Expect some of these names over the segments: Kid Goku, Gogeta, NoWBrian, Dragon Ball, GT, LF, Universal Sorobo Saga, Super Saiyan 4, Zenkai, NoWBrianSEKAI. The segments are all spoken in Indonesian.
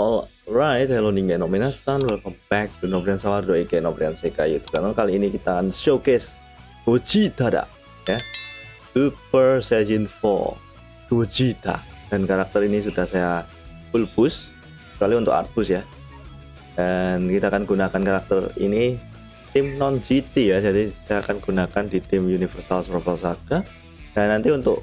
Alright, hello Ninja Nominasan, welcome back to Nobrian Sawardo Ike Nobrian Sekai YouTube channel. Kali ini kita showcase Gogeta ya, Super Saiyan 4 Gogeta. Dan karakter ini sudah saya full push, kecuali untuk art push ya. Dan kita akan gunakan karakter ini tim non GT ya, jadi kita akan gunakan di tim Universal Sorobo Saga. Dan nanti untuk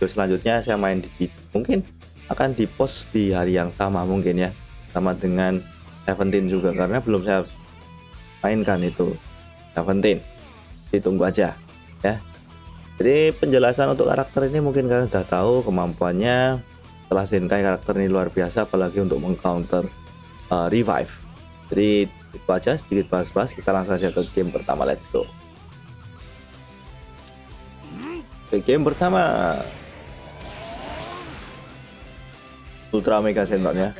video selanjutnya saya main di GT, mungkin akan dipost di hari yang sama mungkin ya, sama dengan 17 juga, karena belum saya mainkan itu 17, ditunggu aja ya. Jadi penjelasan untuk karakter ini mungkin kalian sudah tahu kemampuannya. Setelah Zenkai, karakter ini luar biasa apalagi untuk mengcounter revive. Jadi itu aja, sedikit bahas-bahas, kita langsung aja ke game pertama, let's go. Oke, game pertama Ultramega Senton ya.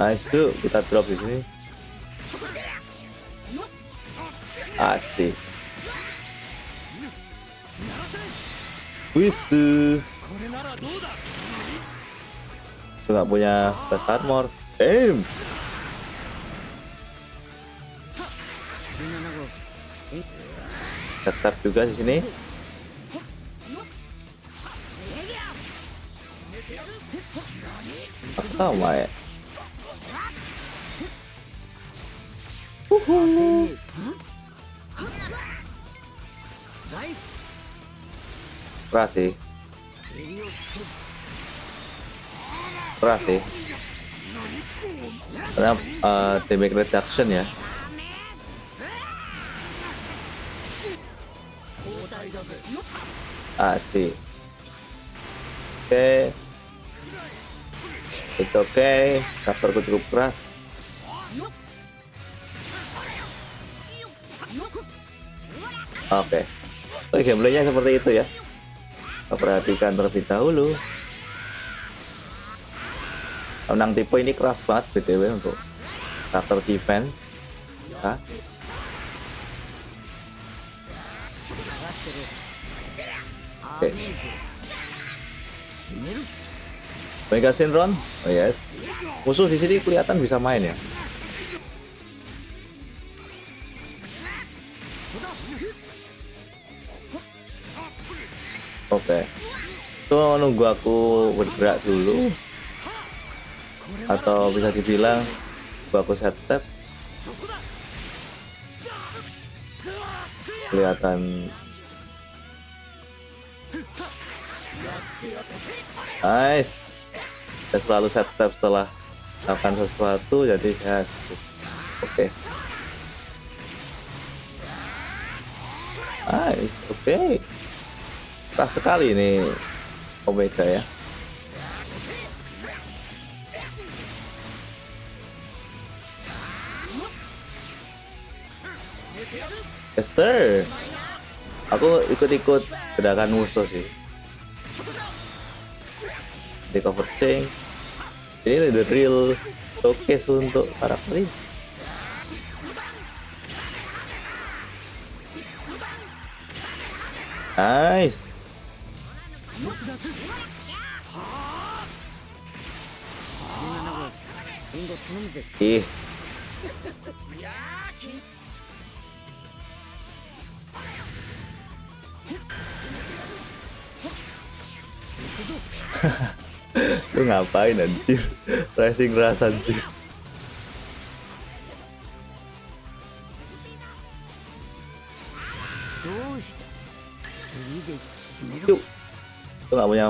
Nice, yuk kita drop di sini. Asik. Wisu. Enggak punya plus armor. Damn. Kita start juga di sini. Akamae. Keras sih. Karena damage reduction ya. Asik. Oke. It's okay, karakterku cukup keras. Oke, oh, gameplaynya seperti itu ya. Perhatikan terlebih dahulu. Menang tipe ini keras banget btw untuk karakter defense. Hah? Oke. Mega Syndrome, oh yes, musuh di sini kelihatan bisa main ya. Oke, cuma menunggu aku bergerak dulu, atau bisa dibilang aku set step. Kelihatan. Nice. Saya selalu set step setelah melakukan sesuatu, jadi saya oke. Nice, oke. Keras sekali ini Omega ya. Yes sir. Aku ikut-ikut gerakan musuh sih. Di cover tank. Ini the real showcase untuk karakter ini. Nice. Ih. Lu ngapain anjir? Racing rasa anjir. Yuk. Lu nggak punya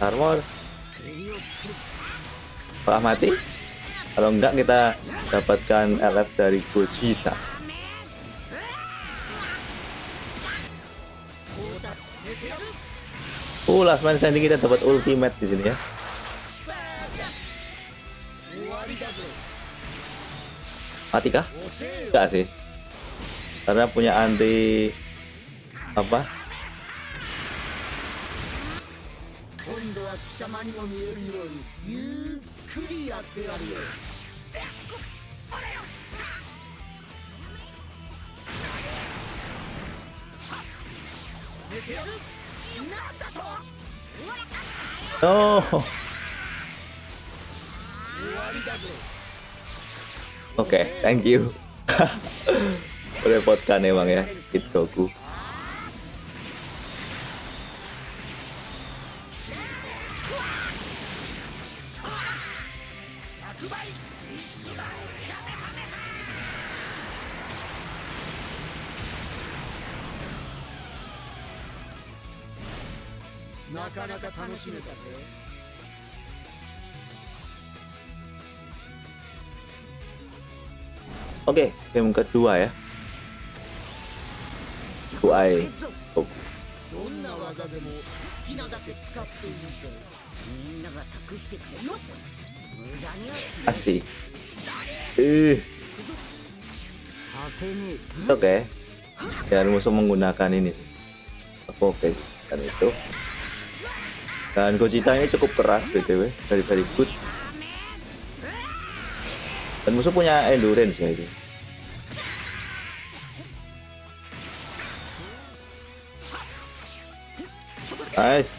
armor. Apakah mati? Kalau enggak kita dapatkan LF dari Gogeta. Last man standing, kita dapat ultimate di sini ya. Mati kah? Enggak sih, karena punya anti apa? No. Oke, thank you. Merepotkan emang ya, Kid Goku. Oke, game kedua ya. Kuai. Oh. Asik. Oke. Jangan musuh menggunakan ini. Aku oke sih kan itu. Dan Gogeta ini cukup keras btw, very good. Dan musuh punya endurance ya itu. Nice.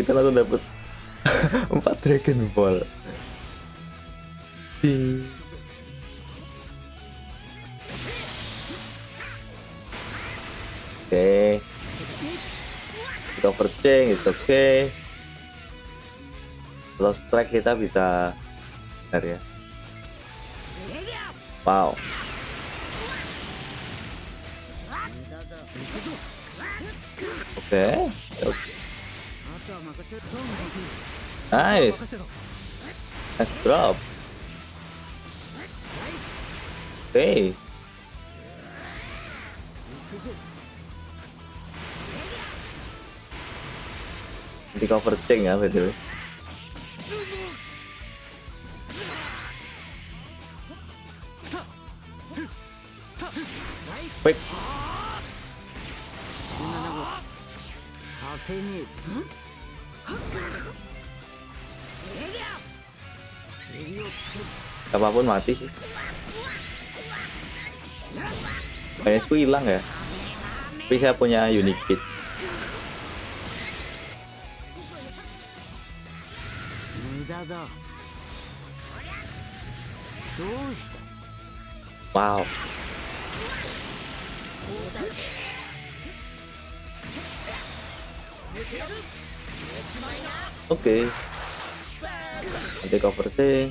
Kita langsung dapet 4 Dragon Ball. Oke, kita overchange, it's okay. Lost track kita bisa, benar ya. Wow. Oke, okay. Nice, nice drop. Oke. Okay. Di cover tank ya betul. Baik. Apapun mati sih. Kayaknya hilang ya. Tapi saya punya unique kit. Wow. Oke. Nanti cover sih.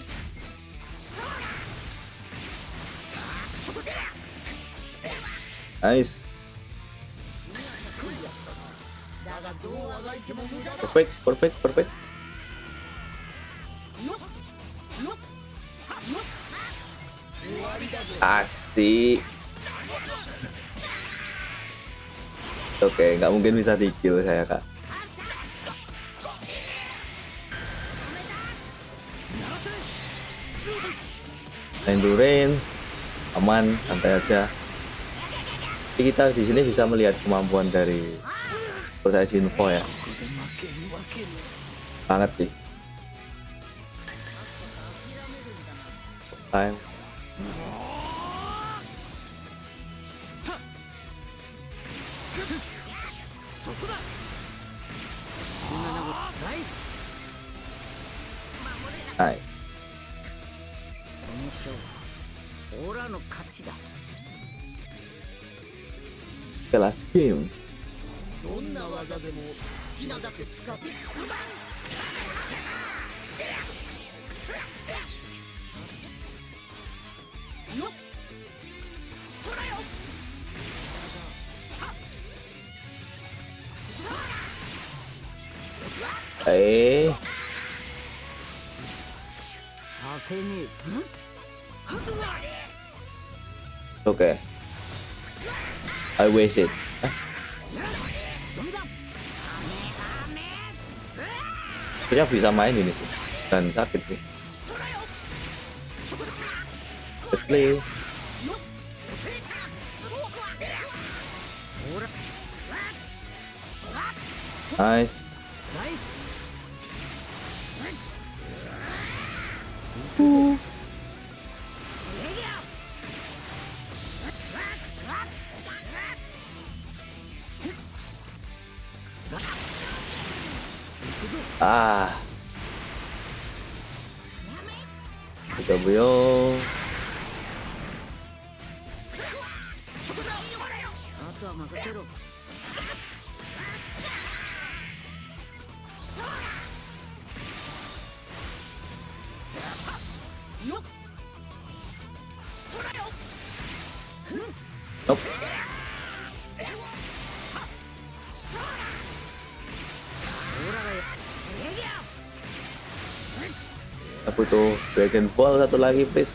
Nice. Perfect, perfect, perfect. Asik. Oke, nggak mungkin bisa di-kill saya kak. Endurance, aman, santai aja. Jadi kita di sini bisa melihat kemampuan dari Super Saiyan 4 ya. Sangat sih. Time. Hai. Kelas game. Eh. Oke. I wasted. Dia bisa main ini sih. Dan sakit sih. Play. Nice. Ah. Kita beliau. Nope. Aku tuh Dragon Ball satu lagi, please.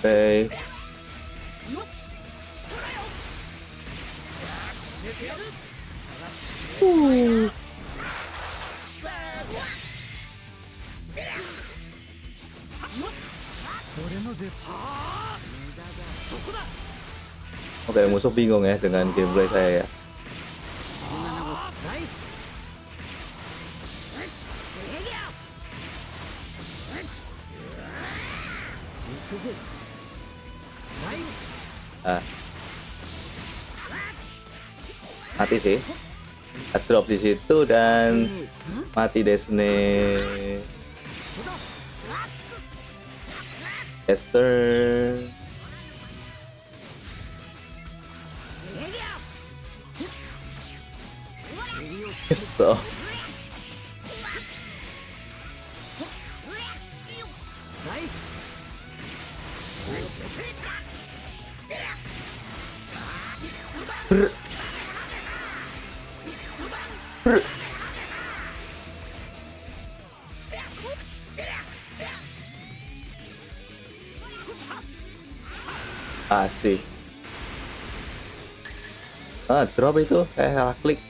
Hey. Oke, musuh bingung ya dengan gameplay saya ya. Mati sih, drop di situ dan mati Desne. Esther. So. Asik. Ah, drop itu kayak salah klik.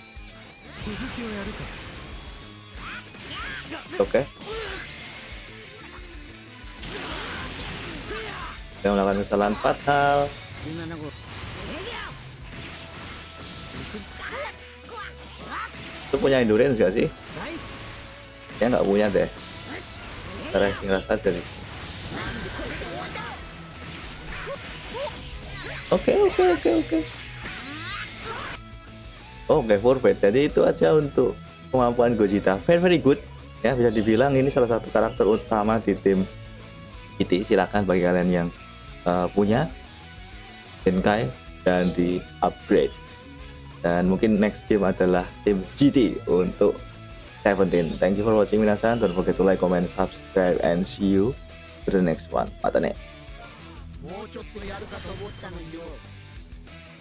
Oke. Kita melakukan kesalahan fatal. Itu punya endurance gak sih? Ya nggak punya deh. Racing rasa jadi. Oke. Oke, forfeit. Jadi itu aja untuk kemampuan Gogeta. Very good. Ya, bisa dibilang ini salah satu karakter utama di tim GT. Silahkan bagi kalian yang punya Zenkai dan di upgrade. Dan mungkin next game adalah tim GT untuk 17. Thank you for watching minasan. Don't forget to like, comment, subscribe, and see you to the next one. Matane. もうちょっとやるかと思ったのよ。